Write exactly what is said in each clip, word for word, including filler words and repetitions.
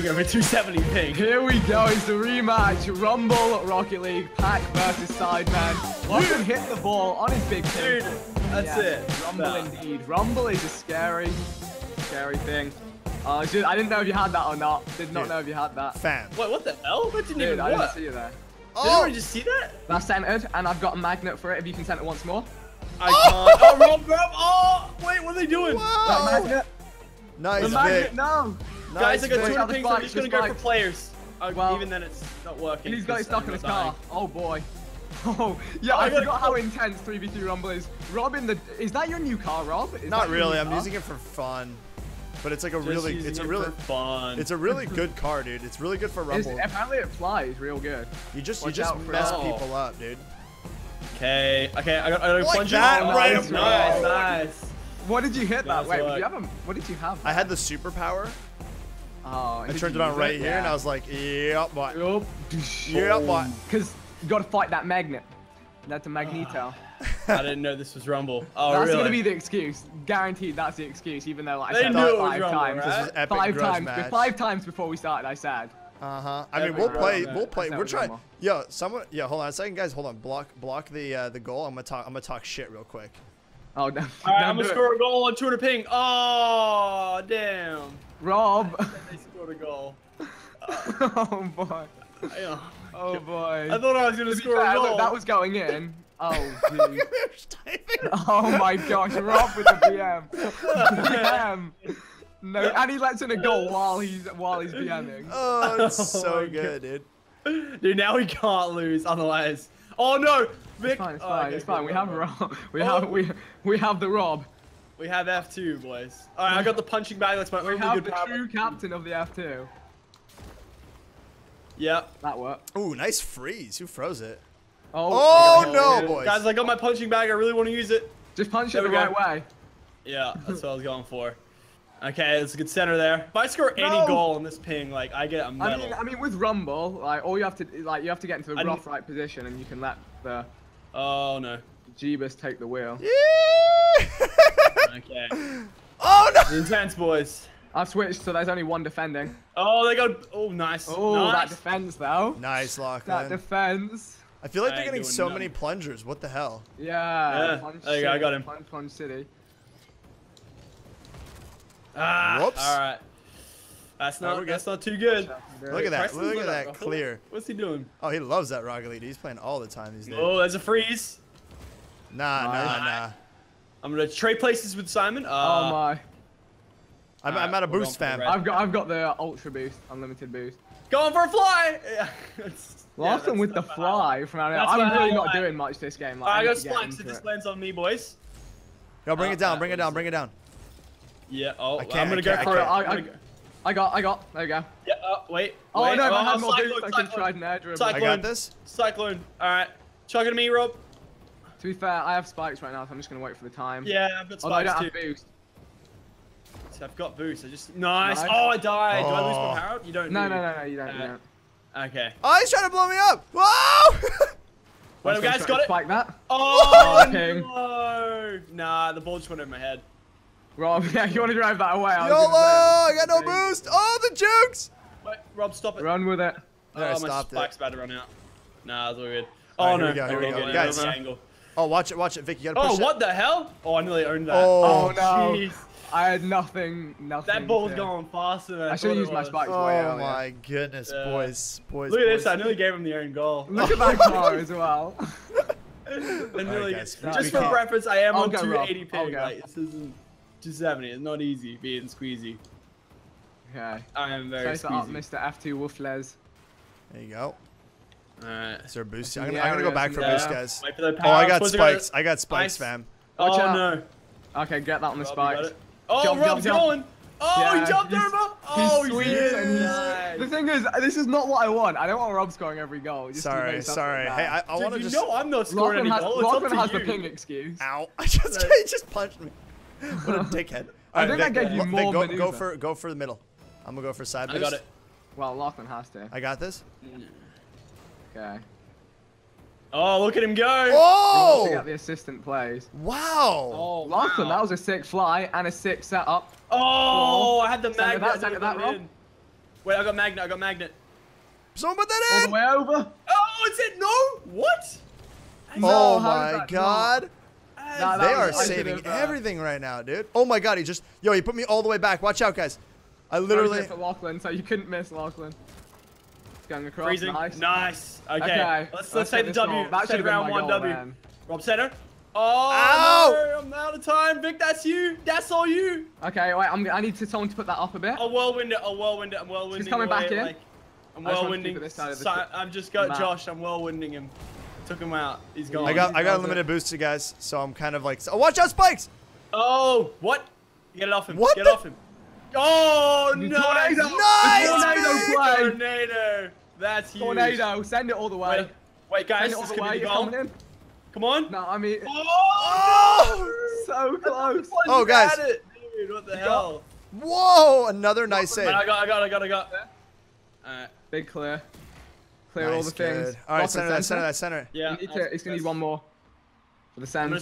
to go for two seventy ping. Here we go, it's the rematch. Rumble, Rocket League, Pac versus Sideman. Watson hit the ball on his big ping. Dude, that's yeah, it. Rumble no. indeed. Rumble is a scary, scary thing. Uh, dude, I didn't know if you had that or not. Did not dude. know if you had that. Fam. Wait, what the hell? That didn't dude, even work. I didn't see you there. Oh. Did everyone just see that? That's centered, and I've got a magnet for it if you can center once more. I oh. can't. Oh, Rob, Rob. Oh, wait, what are they doing? Whoa. That magnet. Nice. The magnet, no. Nice. Guys, I got two hundred pings. I'm just gonna go for players. Oh, well, even then, it's not working. He's got stuck in the car. Oh boy. Oh, yeah. I, I forgot it. how intense three v three Rumble is. Rob in the. Is that your new car, Rob? Is not really. I'm car? using it for fun. But it's like a just really, it's a really, fun. it's a really good car, dude. It's really good for Rumble. It's, apparently, it flies real good. You just, Watch you just mess it. people up, dude. Okay, okay, I got, I got like plunge that oh, right nice, nice, nice. What did you hit nice that? Wait, did you have a, what did you have? I had the superpower. Oh, I turned it on right it? here, yeah. and I was like, yep, boy. Yep, yep boy. Because you got to fight that magnet. That's a Magneto. I didn't know this was Rumble. Oh, that's really? gonna be the excuse. Guaranteed, that's the excuse. Even though like, I said that five Rumble, times, right? epic five times, match. five times before we started, I said. Uh huh. I mean, we'll play, we'll play. We're trying. Yo, someone. Yo, hold on a second, guys. Hold on. Block, block the uh, the goal. I'm gonna talk. I'm gonna talk shit real quick. Oh no. All right, I'm gonna score a goal on two hundred ping. Oh damn. Rob. They scored a goal. Oh boy. Oh boy. I thought I was gonna score a goal. That was going in. Oh, dude. Oh my gosh, Rob with the B M. B M. No, and he lets in a goal while he's while he's BMing. Oh, it's so oh good, God. dude. Dude, now we can't lose otherwise. Oh no, Vic. It's fine. It's fine. Oh, okay, it's fine. We have Rob. We oh. have we we have the Rob. We have F two, boys. All right, I got the punching bag. That's my we only have good the power. true captain of the F two. Yep, that worked. Ooh, nice freeze. Who froze it? Oh, oh no, boys. Guys, I got my punching bag. I really want to use it. Just punch there it the right way. Yeah, that's what I was going for. Okay, it's a good center there. If I score no. any goal on this ping, like, I get a medal. I mean, I mean, with Rumble, like, all you have to, like, you have to get into the I rough right position and you can let the... Oh, no. Jeebus take the wheel. Yeah. Okay. Oh, no. It's intense, boys. I've switched, so there's only one defending. Oh, they got... Oh, nice. Oh, nice. That defense, though. Nice, Lachlan. That defense. I feel like I they're getting so none. many plungers. What the hell? Yeah. yeah. Plunge there you go. I got him. Plunge, plunge city. Ah. Whoops. All right. That's not. No, that's not too good. Look at that. Look at that clear. What's he doing? Oh, he loves that Rocket League. He's playing all the time these days. Oh, there's a freeze. Nah, nah, nah. nah. I'm gonna trade places with Simon. Uh, oh my. I'm, right, I'm out of boost, fam. I've got. I've got the ultra boost, unlimited boost. Going for a fly! Yeah, Lawson yeah, with the fly from out of I'm really not doing much this game. Like, Alright, I got spikes so this lands on me, boys. Yo, bring oh, it down, bring it down, bring it down. Yeah, oh, I I'm gonna go for it. I, I, I got, I got, there you go. Yeah, uh, wait. Oh, wait, no, oh, I had more boost, I can try an air dribble. I got this. Cyclone, alright. Chuck it to me, Rob. To be fair, I have spikes right now, so I'm just gonna wait for the time. Yeah, I've got spikes too. I don't have boost. I've got boost. I just nice. nice. Oh, I died. Oh. Do I lose my power? You don't. No, no, no, no, you don't. Uh, you don't. Okay. Oh, he's trying to blow me up. Whoa! Wait, up, guys, got it. Spike that. Oh no! Nah, the ball just went over my head. Rob, yeah, you want to drive that away? I YOLO! I got no boost. Oh, the jukes! Wait, Rob, stop it. Run with it. Oh, there, I my spike's it. about to run out. Nah, that's all good. Oh all right, no, we go, here we go, go. guys. Angle. Oh, watch it, watch it, Vic. You gotta push. Oh, what it. the hell? Oh, I nearly owned that. Oh, oh no. Geez. I had nothing, nothing. That ball's going faster than I, I should have used my spikes oh way out. Oh my yeah. goodness, yeah. boys, boys. Look at boys. this, I nearly gave him the own goal. Look at that car as well. Really, guys, just for reference, I am I'll on two eighty ping. Like, this isn't two seventy, it's not easy being squeezy. Okay. I am very Face squeezy. Face up, Mister F two Wolfles. There you go. Alright. Is there a boost? I'm gonna, I'm gonna go back for a boost, guys. Oh, I got spikes. I got spikes, fam. Oh no. Okay, get that on the spikes. Oh, jump, Rob's jump, going. Jump. Oh, yeah, he jumped over. Oh, he's sweet. Yeah. And he's, nice. The thing is, this is not what I want. I don't want Rob scoring every goal. Just sorry, sorry. Like hey, I, I want to just. You know I'm not scoring Lachlan any goals. Lachlan has, has the ping excuse. Ow! I just, he just punched me. What a dickhead! All I right, think Vic, I gave you more go, go for, go for the middle. I'm gonna go for side. I boost. got it. Well, Lachlan has to. I got this. Yeah. Okay. Oh, look at him go! Oh! Got the assistant plays. Wow! Oh, last wow. one, that was a sick fly and a sick setup. Oh, oh. I had the magnet. That, that, that, Wait, I got magnet. I got magnet. Someone put that in. All the way over. Oh, it's it. No. What? No, oh my God. Nah, they are saving everything right now, dude. Oh my God. He just, yo, he put me all the way back. Watch out, guys. I literally. I Lachlan, so you couldn't miss Lachlan. Going across. Freezing. Nice. Nice. Okay. okay. Let's, let's take the W. That should have been round one W. Rob Center. Oh, no, I'm out of time. Vic, that's you. That's all you. Okay, wait. I'm, I need to, someone to put that up a bit. A whirlwind. A whirlwind. I'm whirlwinding. He's coming away, back in. Like, I'm whirlwinding. So, I've just got Matt. Josh. I'm whirlwinding him. Took him out. He's gone. I got. I got unlimited boosted, guys. So I'm kind of like. Oh, watch out, spikes. Oh, what? Get it off him. What? Get the? off him. Oh no! Nice, tornado, nice, tornado, tornado. That's huge. Tornado. Send it all the way. Wait, wait guys. Send it all the way. You're coming in. Come on. No, I mean. Oh! So close. Oh, guys. Dude, what the hell? Whoa! Another nice save. I got, I got, I got, I got. Alright. Big clear. Clear all the things. Alright, center that, center that, center. Yeah. It's gonna need one more. For the center.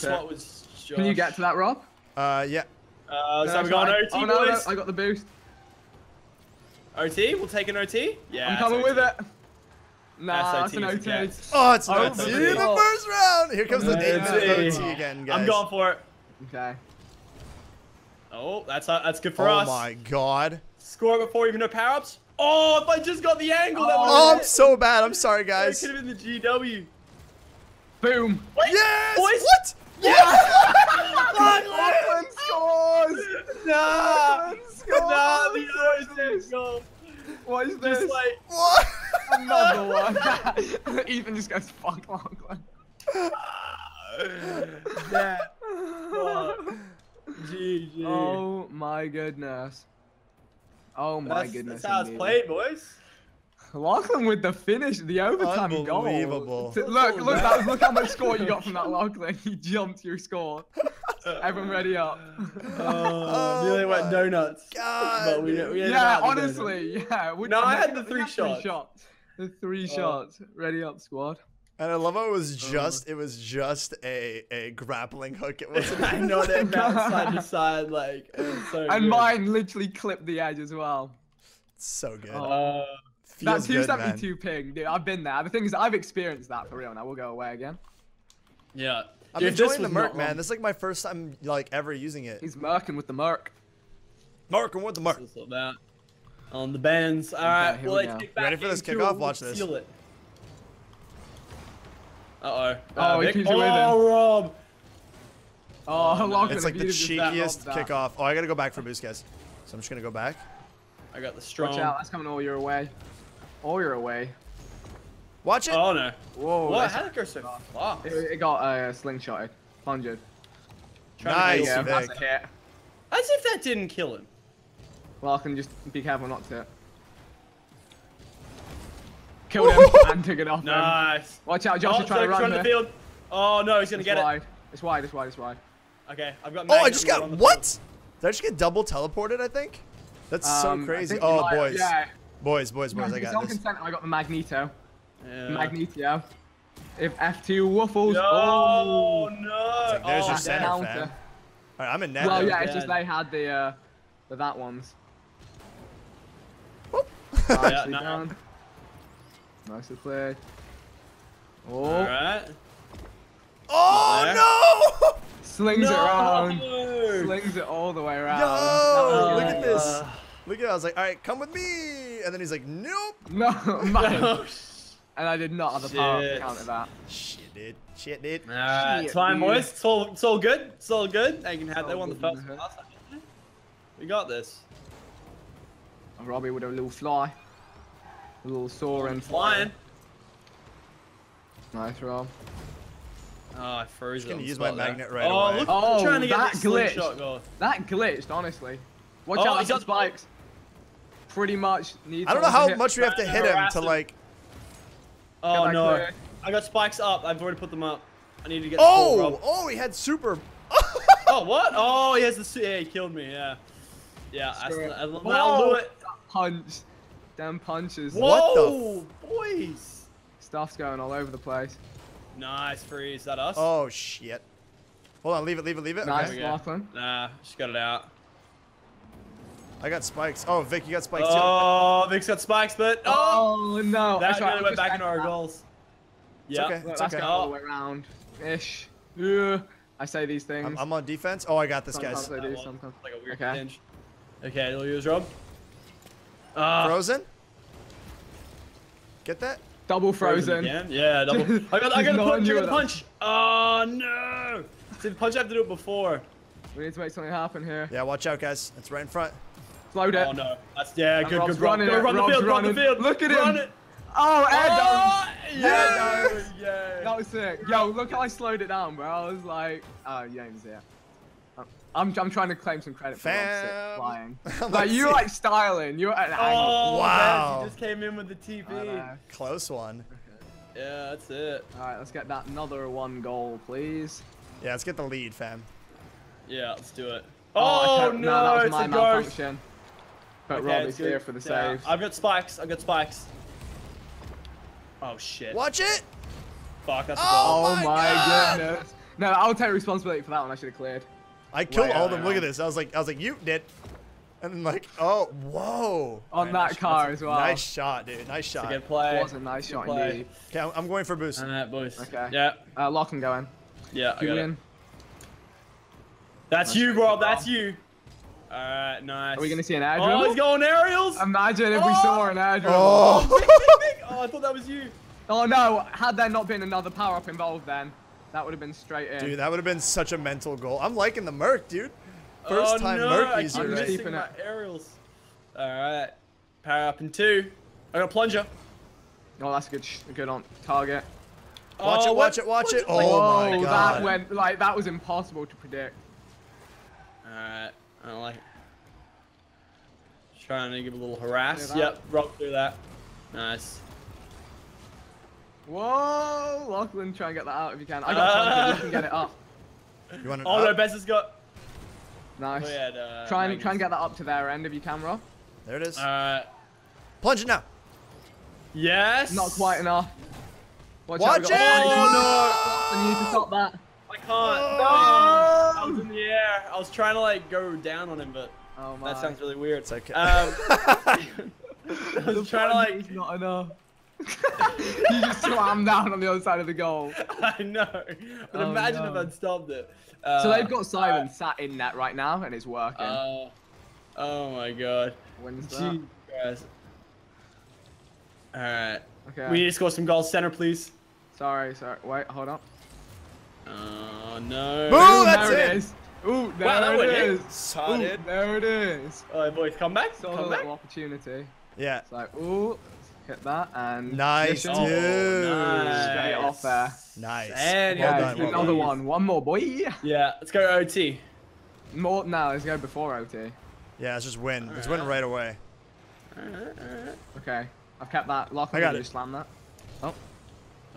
Can you get to that, Rob? Uh, yeah. Uh, so we got an O T, boys. I got the boost. O T? We'll take an O T? Yeah. I'm coming with it. Nah, that's, that's an O T. Oh, it's an O T in the first round. Here comes the O T again, guys. I'm going for it. Okay. Oh, that's that's good for oh us. Oh my God. Score before even no power-ups. Oh, if I just got the angle, that would. Oh, I'm it. so bad. I'm sorry, guys. It could have been the G W. Boom. Wait, yes. Boys. What? Yes. Lachlan scores. Nah. Scores. Nah, the O T scores. What is this? Just like, what? Another one. Ethan just goes, fuck Lachlan. Yeah. Fuck. G G. Oh my goodness. Oh my that's, goodness. That's how it's played, boys. Lachlan with the finish, the overtime goal. Unbelievable. Look, look, that, look how much score you got from that Lachlan. He jumped your score. Everyone ready up. Oh, nearly oh went donuts. God. But we, we yeah, honestly, donuts. yeah. We, no, I had the three, shots. three shots. The three oh. shots. Ready up, squad. And I love how it was just, oh. it was just a, a grappling hook. It wasn't I know that side to side, like, it was so And good. Mine literally clipped the edge as well. It's so good. Uh, that two seventy-two ping, dude, I've been there. The thing is, I've experienced that for real, and I will go away again. Yeah. I'm Dude, enjoying the Merc, man. This is like my first time like ever using it. He's mercing with the Merc. Mercing with the Merc. What's about? On the bands. All right. Okay, well, we like, ready for this kickoff? Watch this. It. Uh-oh. Uh, oh, he keeps oh, oh, Rob. Oh, Lachlan. It's like the cheekiest kickoff. Oh, I got to go back for boost, guys. So I'm just going to go back. I got the strong. Watch out. That's coming all your way. All your way. Watch it! Oh no! Whoa! What? How did it go so fast? It, it got uh, slingshotted, plungered. Nice! Yeah, that's a hit. As if that didn't kill him. Well, I can just be careful not to. Killed him and took it off. Nice! Him. Watch out, Josh oh, is trying so to run the field. Oh no, he's gonna it's get wide. it. It's wide. It's wide. It's wide. Okay, I've got. Oh, I just got what? Field. Did I just get double teleported? I think. That's um, so crazy. Oh, might, boys. Yeah. boys! Boys, boys, boys! I got this. Consent, I got the Magneto. Yeah. Magneto. If F two waffles. No, oh no. Like, there's oh, your center, fam. Alright, I'm in net. Well, yeah, it's dead. just they had the uh, the that ones. Whoop. Nicely yeah, nah. done. Nicely played. Oh. Alright. Oh no! Slings no. it around. No. Slings it all the way around. No! Look at this. Uh, Look at it. I was like, alright, come with me. And then he's like, nope. No. no. And I did not have the power to counter that. Shit, dude. Shit, dude. Nah, Shit, time, dude. boys. It's all, it's all good. It's all good. They can have. They won the first class. We got this. And Robbie with a little fly, a little soaring flying. fly. Nice, Rob. Oh, I froze it. Gonna use my magnet right away. Oh, look, oh, trying to that get that glitched. That glitched, honestly. Watch oh, out for spikes. Pretty much. Needs I don't know how much we have to hit him to like. Oh no! Clear. I got spikes up. I've already put them up. I need to get. Oh! The ball, oh! He had super. oh what? Oh, he has the. Su yeah, he killed me. Yeah. Yeah. I, I, I, I'll do it. Punch. Damn punches. Whoa, what the boys! Stuff's going all over the place. Nice freeze. Is that us? Oh shit! Hold on. Leave it. Leave it. Leave it. Nice, okay. Lachlan. Nah, just got it out. I got spikes. Oh, Vic, you got spikes too. Oh, Vic's got spikes, but oh, oh no. That really went back into our goals. Yeah, okay. It's okay. All the way around. Ish. Yeah. I say these things. I'm, I'm on defense. Oh, I got this, sometimes guys. Sometimes I do. Sometimes. Like a weird hinge. Okay, okay, we'll use Rob. Uh, frozen. Get that? Double frozen. frozen yeah, double. I got. I got to punch. You got the punch. Oh no! See, the punch I have to do it before. We need to make something happen here. Yeah, watch out, guys. It's right in front. Load it. Oh no. That's, yeah, and good, Rob's good run. Go run the field, run the field. Look at run him. It. Oh, air done. Yeah. Air yeah. That was sick. Yo, look how I slowed it down, bro. I was like, oh, James, yeah. I'm, I'm trying to claim some credit for flying. Like, you were like styling. You were at an angle. Oh, wow. You just came in with the T P. Close one. Okay. Yeah, that's it. All right, let's get that another one goal, please. Yeah, let's get the lead, fam. Yeah, let's do it. Oh, oh no, no, that was it's my malfunction. But okay, Robbie's here for the yeah. save. I've got spikes. I've got spikes. Oh, shit. Watch it. Fuck, that's a ball. Oh, my, my God. goodness. No, I'll take responsibility for that one. I should have cleared. I killed all of them. Look at this. I was like, I was like, you did. And then like, oh, whoa. On Man, that nice car shot. as well. Nice shot, dude. Nice shot. It's a good play. It was a nice good shot play. indeed. Okay, I'm going for boost. And that boost. Okay. Yeah. Uh, lock and go in. Yeah, I got it. That's nice you, Rob. That's you. All right, nice. Are we gonna see an air dribble? Oh, he's going aerials. Imagine if oh. we saw an air dribble. Oh. Oh, I thought that was you. Oh no! Had there not been another power up involved, then that would have been straight in. Dude, that would have been such a mental goal. I'm liking the Merc, dude. First oh, time no. Merc user. I'm missing right? my aerials. All right, power up in two. I got a plunger. Oh, that's a good, sh good on target. Watch oh, it! Watch it! Watch it! it. Oh, oh my God! That went like that was impossible to predict. Alright, I don't like it. Trying to give a little harass. Yep, rock through that. Nice. Whoa! Lachlan, try and get that out if you can. I got uh, a you can get it up. You want it oh, up? No, Bess has got. Nice. Oh, yeah, the, try, and, try and get that up to their end of your camera. There it is. Alright. Plunge it now. Yes! Not quite enough. Watch, Watch out, it! Oh, no! You need to stop that. I can't. Oh. No! I was in the air. I was trying to like go down on him, but oh my. that sounds really weird. It's okay. Um, I was the trying to like. Not enough. You just swam down on the other side of the goal. I know. But oh, imagine no. if I'd stopped it. Uh, so they've got Simon uh, sat in net right now, and it's working. Uh, oh my God. When's that? Jesus. All right. Okay. We need to score some goals, center, please. Sorry, sorry. Wait, hold up. Oh no. Boom, that's there it. it is. Ooh, there wow, that it is. Started. Ooh, there it is. Oh, right, boys, come back. Saw come back. opportunity. Yeah. It's like, ooh, hit that and. Nice, dude. Oh, nice. Straight off there. Nice. And well yeah, well another boys. one. One more, boy. Yeah, let's go O T. More now. Let's go before O T. Yeah, let's just win. All let's right. win right away. All right, all right. Okay, I've kept that. Lock I got it. Just slam that. Oh.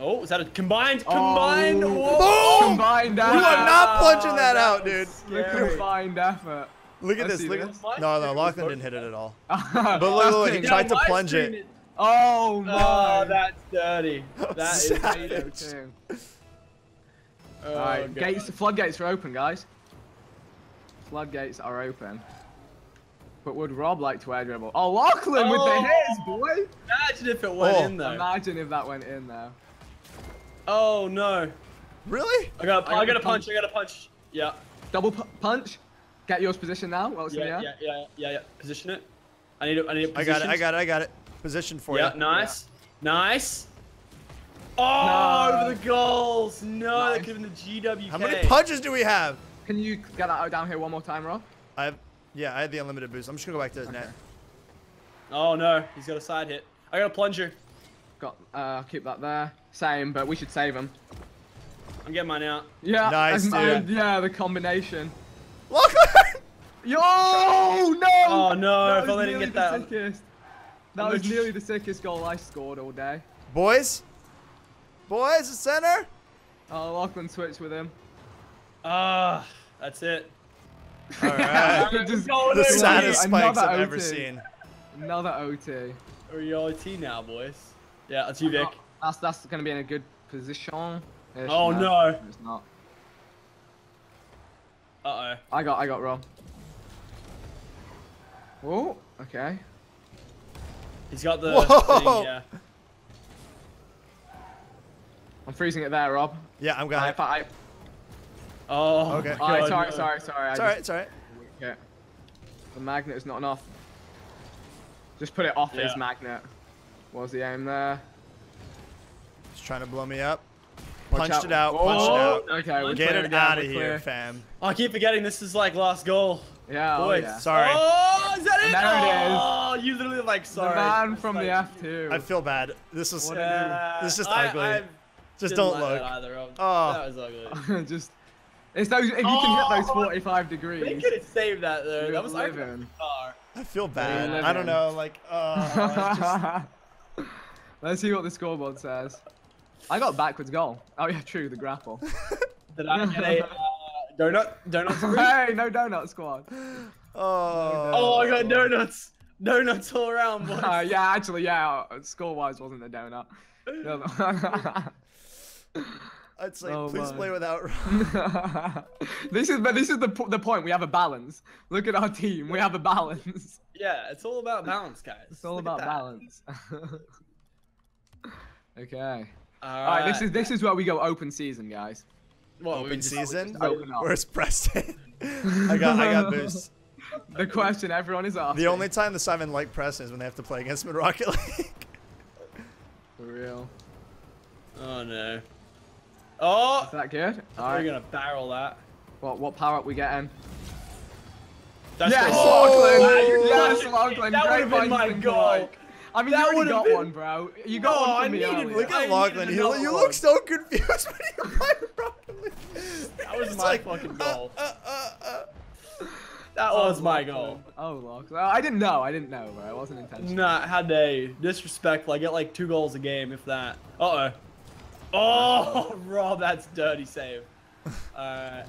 Oh, is that a combined? Oh. Combined! Whoa. Combined effort! You are not punching that, that out, dude. Combined effort. Look at Let's this. Look at this. No, no, Lachlan didn't hit it at all. But look, look, he tried yeah, to plunge it. it. Oh, no. Oh, that's dirty. That is dirty. Oh, Alright, gates, the floodgates are open, guys. Floodgates are open. But would Rob like to air dribble? Oh, Lachlan oh. with the hairs, boy! Imagine if it went oh. in, though. Imagine if that went in, though. Oh no! Really? I got. I, I got a punch. punch. I got a punch. Yeah. Double pu punch. Get yours position now. What yeah, yeah, yeah, yeah, yeah. Position it. I need it. I need it. I got it. I got it. I got it. Position for yeah, you. Nice. Yeah. Nice. Oh, no. over the goals. No, nice. That could have been the G W K. How many punches do we have? Can you get that out down here one more time, Rob? I have. Yeah, I have the unlimited boost. I'm just gonna go back to his okay. net. Oh no, he's got a side hit. I got a plunger. Got. Uh, keep that there. Same, but we should save him. I'm getting mine out. Yeah. Nice, dude. I, yeah, the combination. Look! Yo! No! Oh, no. If I didn't get that. Sickest. That I'm was just... nearly the sickest goal I scored all day. Boys? Boys, the center? Oh, Lachlan switched with him. Ah, uh, that's it. All right. Just the saddest spikes I've O T. ever seen. Another O T. Are you O T now, boys? Yeah, that's you, Vic. That's, that's going to be in a good position. Ish. Oh, no. no. It's not. Uh-oh. I got, I got wrong. Oh, okay. He's got the Whoa! thing, yeah. I'm freezing it there, Rob. Yeah, I'm going. I, I, I... Oh, okay. Oh, God, sorry, no. sorry, sorry. It's alright, it's alright. Yeah. The magnet is not enough. Just put it off yeah. his magnet. What was the aim there? He's trying to blow me up. Punched out. it out, Whoa. punched it out. Okay, we're Get it out of here, clear. fam. Oh, I keep forgetting this is like last goal. Yeah, Boy, oh, yeah. sorry. Oh, is that it? There it is. Oh, you literally like, sorry. The man from like, the F two. I feel bad. This is, yeah. this is just I, ugly. I just don't like look. Either. Oh. That was ugly. just, it's those, if you oh, can hit those forty-five degrees. They could have saved that though. That was like far. I feel bad. Living. I don't know, like, uh. just... Let's see what the scoreboard says. I got backwards goal. Oh yeah, true, the grapple. Did I get a uh, donut? Donut squad? Hey, no donut squad. Oh, oh I got donuts. Donuts all around, boys. Uh, yeah, actually, yeah, score-wise wasn't a donut. I'd say, oh, please my. play without Rob. This is, but this is the, the point. We have a balance. Look at our team. We have a balance. Yeah, it's all about balance, guys. It's all Look about balance. Okay. All right. All right, this is this is where we go open season, guys. What, open we season? Open Where's Preston? I got I got boost. The question everyone is asking. The only time the Simon like Preston is when they have to play against Mid Rocket League. For real. Oh no. Oh. Is that good? All right. We're gonna barrel that. What what power up we getting? That's yes, Lachlan. Yes, Lachlan. That would have been my goal. I mean, that you already got been... one, bro. You got oh, one from me earlier. Look at Lachlan. You one. look so confused when you play Rocket League. That was it's my like, fucking goal. Uh, uh, uh, uh. That was oh, my Lachlan. goal. Oh, Lachlan. I didn't know. I didn't know, bro. It wasn't intentional. Nah, how dare you. Disrespectful. I get like two goals a game, if that. Uh-oh. Oh, Rob, that's dirty save. Alright.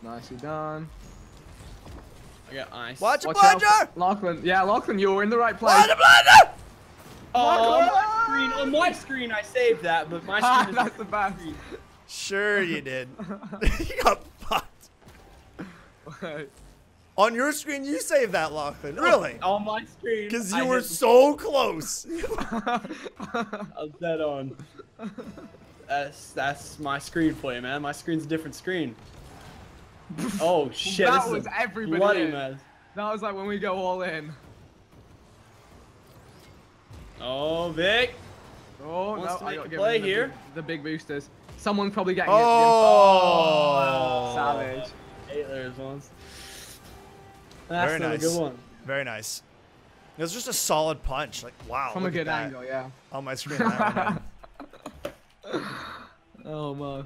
Nicely done. I got ice. Watch a plunger! Lachlan, yeah, Lachlan, you were in the right place. Watch a plunger! Oh, on my, screen, on my screen, I saved that, but my screen ah, is the bad screen. Sure you did. You got fucked. What? On your screen, you saved that, Lachlan. Really? On my screen. Because you I were so play. close. I was dead on. That's, that's my screen for you, man. My screen's a different screen. Oh shit! That this was is everybody. Bloody mess. That was like when we go all in. Oh, Vic. Oh Wants no! I got play here. The, the big boosters. Someone's probably getting. Oh, oh, oh savage! Eight layers once. That's Very nice. a good one. Very nice. It was just a solid punch. Like wow. From a good angle, yeah. On my screen. That one, oh my.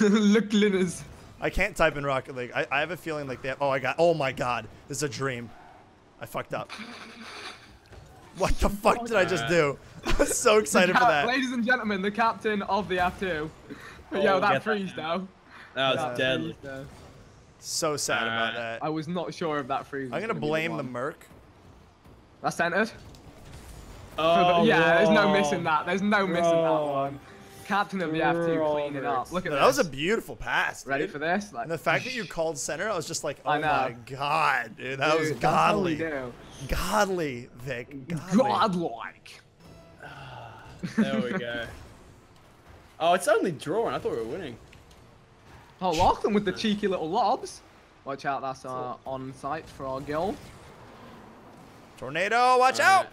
Look, Linus. I can't type in Rocket League. I, I have a feeling like they have, oh I got oh my god. This is a dream. I fucked up. What the fuck oh, did I just do? I was so excited for that. Ladies and gentlemen, the captain of the F two. Oh, Yo, that freeze though. That was deadly. So sad right. about that. I was not sure if that freeze. I'm gonna, gonna blame the, the Merc. That's centered. Oh yeah, bro. There's no missing that. There's no missing bro. that one. Captain of the F two clean it up. Look at no, that. That was a beautiful pass. Dude. Ready for this? Like, and the fact that you called center, I was just like, oh my god, dude. That dude, was godly. Godly, Vic. Godly. Godlike. There we go. Oh, it's only drawing. I thought we were winning. Oh, Lachlan with the cheeky little lobs. Watch out, that's our on site for our guild. Tornado, watch out.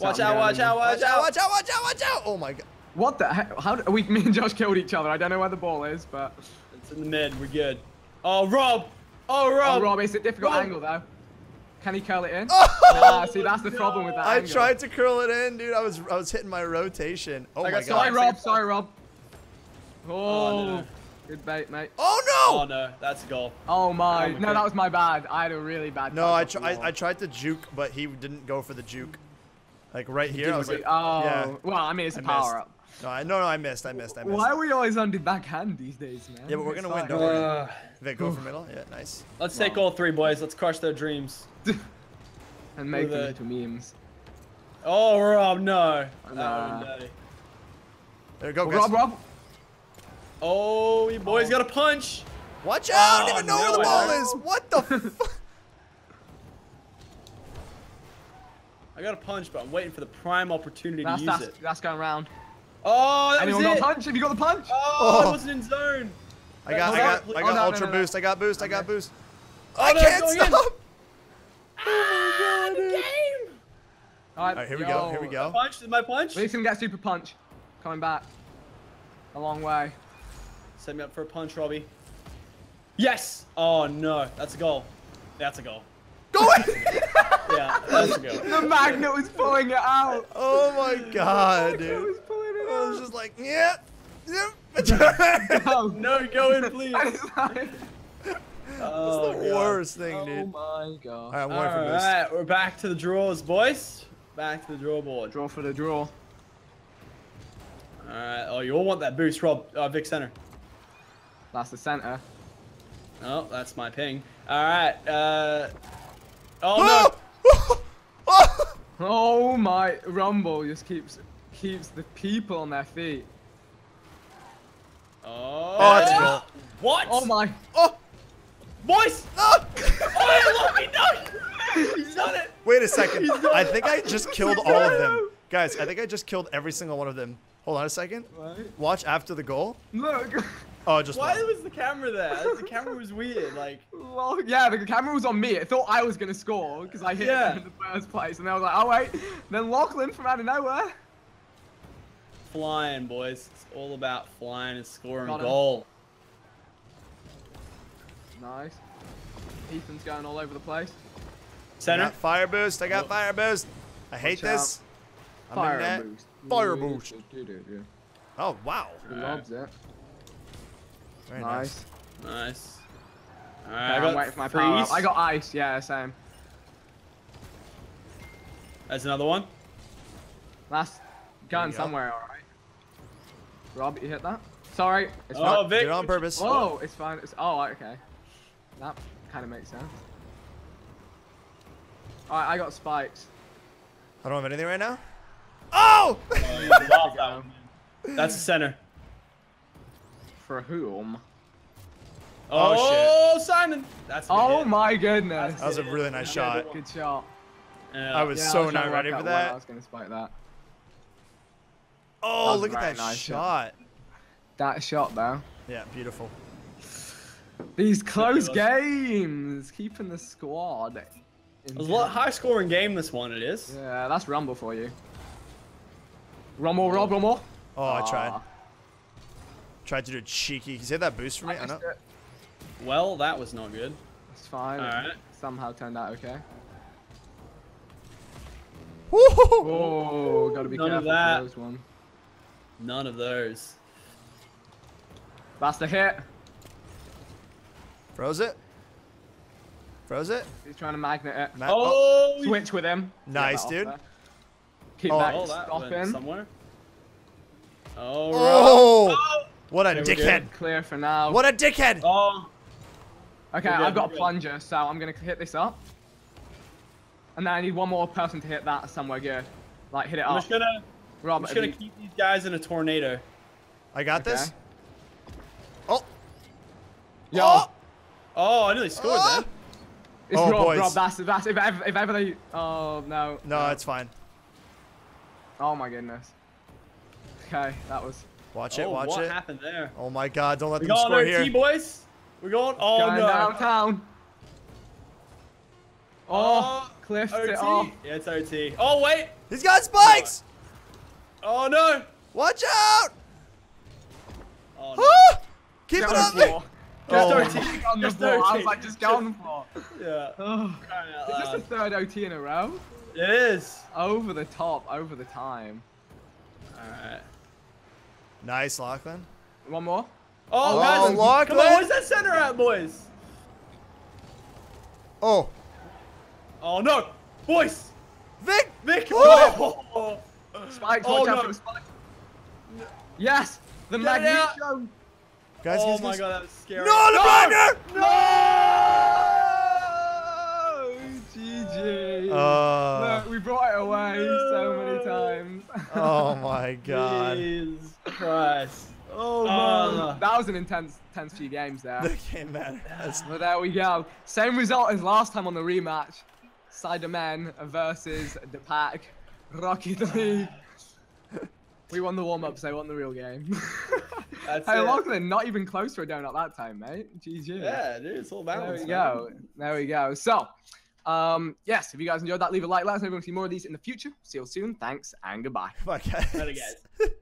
Watch out, watch out, watch out, watch out, watch out, watch out. Oh my god. What the heck? How did we? Me and Josh killed each other. I don't know where the ball is, but it's in the mid. We're good. Oh, Rob! Oh, Rob! Oh, Rob! It's a difficult Rob. angle though. Can he curl it in? Oh, ah, see, that's the no. problem with that. I angle. tried to curl it in, dude. I was, I was hitting my rotation. Oh I my got, god! Sorry, Rob. Sorry, Rob. Oh, oh no. Good bait, mate. Oh no! Oh no, that's a goal. Oh my! Oh, my no, God. that was my bad. I had a really bad. No, I tried. I, I tried to juke, but he didn't go for the juke. Like right here. I was like, oh, yeah. Well, I mean, it's a power up. No, I, no, no, I missed, I missed, I missed. Why are we always on the backhand these days, man? Yeah, but we're going to win, don't worry. Uh, Vic, go for middle? Yeah, nice. Let's wow. take all three, boys. Let's crush their dreams. And make them into memes. Oh, Rob, no. Nah. Oh, no. There you go, guys. Rob, Rob. Oh, you boys oh. got a punch. Watch out. Oh, I don't even know no where the way. ball is. What the fuck? I got a punch, but I'm waiting for the prime opportunity that's, to use that's, it. That's going round. Oh, that Anyone was it. Got a punch? Have you got the punch? Oh, oh. I wasn't in zone. I got, I got, I got oh, no, ultra no, no, boost. No. I got boost. Okay. I got boost. Oh, I no, can't stop. Oh my god, the game. All right, All right here yo. we go. Here we go. My punch, my punch. We need to get super punch. Coming back. A long way. Set me up for a punch, Robbie. Yes. Oh no, that's a goal. That's a goal. Go away. Yeah, that's a goal. The magnet was pulling it out. Oh my god, dude. The magnet was pulling it out. I was just like, yeah. no, no, go in, please. Oh, that's the god. worst thing, oh, dude. Oh my god. All right, I'm All from this. right. we're back to the draws, boys. Back to the draw board. Draw for the draw. All right. Oh, you all want that boost, Rob. Uh, Vic center. That's the center. Oh, that's my ping. All right. Uh. Oh no. Oh my! Rumble just keeps keeps the people on their feet. Oh, oh that's cool. What? Oh my! Oh, boys! Oh, oh I love me, no! He's done it! Wait a second. I think I just killed all of them, guys. I think I just killed every single one of them. Hold on a second. What? Watch after the goal. Look. Oh, just why was the camera there? The camera was weird. Like, well, yeah, the camera was on me. It thought I was gonna score because I hit yeah. him in the first place, and I was like, oh wait. And then Lachlan from out of nowhere. Flying, boys. It's all about flying and scoring a goal. Nice. Ethan's going all over the place. Center. I got fire boost. I got fire boost. I hate Watch this. I'm fire in that. Boost. Fire boost. Oh, wow. He loves it. Very nice. Nice. nice. All right, okay, I got waiting for my power up. I got ice. Yeah, same. There's another one. Last gun somewhere, all right. Rob, you hit that? Sorry. It's oh, not, Vic. Did it on purpose. Oh, it's fine. It's, oh, okay. That kind of makes sense. Alright, I got spikes. I don't have anything right now. Oh! Oh that one, that's the center. For whom? Oh, oh shit. Simon! That's oh my goodness. That was a really nice yeah, shot. Good shot. Yeah. I was yeah, so I was not ready for that. One. I was going to spike that. Oh, look at that nice shot. shot. That shot, though. Yeah, beautiful. These close games. Keeping the squad. It was a lot high scoring game, this one, it is. Yeah, that's Rumble for you. Rumble, Rob, Rumble. Oh, I tried. Tried to do a cheeky. Can you say that boost for me? I know. Well, that was not good. It's fine. All right. Somehow turned out okay. Oh, gotta be None careful of those one. None of those. That's the hit. Froze it. Froze it. He's trying to magnet it. Mag oh, oh, switch with him. Nice, dude. There. Keep oh, that oh, stopping. Somewhere. Oh, oh. oh. What a okay, dickhead. Clear for now. What a dickhead. Oh. Okay, good, I've got a plunger, so I'm gonna hit this up. And then I need one more person to hit that somewhere good. Like, hit it I'm up. Just gonna, Rob, I'm just going to keep these guys in a tornado. I got okay. this. Oh. Yo. Oh, oh I nearly scored oh. there. It's oh, Rob, boys. Rob, that's, that's if, ever, if ever they... Oh, no. No, no, it's fine. Oh, my goodness. Okay, that was... Watch it, oh, watch what it. What happened there? Oh, my God. Don't let we them score here. We got our T-boys. We're going... Oh, going no. downtown. Oh. oh. Cliff, it off. Yeah, it's O T. Oh, wait. He's got spikes. Oh, no. Watch out. Oh, no. Ah! Keep get it on there. Just O T. Just on the floor. I was like, just get on the floor. Yeah. Oh. Is this the third O T in a row? It is. Over the top. Over the time. All right. Nice, Lachlan. One more. Oh, oh guys. Lachlan. Come on, where's that center at, boys? Oh. Oh no! Boys! Vic! Vic! Oh. Oh. Spike, watch out for the spike. No. Yes! The Magneto! Guys, oh my god, that was scary. No, the no. Magnet! No! no! G G. Uh. Look, we brought it away no. so many times. Oh my god. Jesus Christ. Oh, uh, that was an intense, intense few games there. That can't matter. Well, there we go. Same result as last time on the rematch. Cybermen versus the pack. Rocket League. We won the warm-ups, they won the real game. That's hey, Lachlan, not even close to a donut that time, mate. G G. Yeah, dude, it's all balanced. There we go. There we go. So, um, yes, if you guys enjoyed that, leave a like. Let us know if you want to see more of these in the future. See you all soon. Thanks, and goodbye. Bye, guys. Later, guys.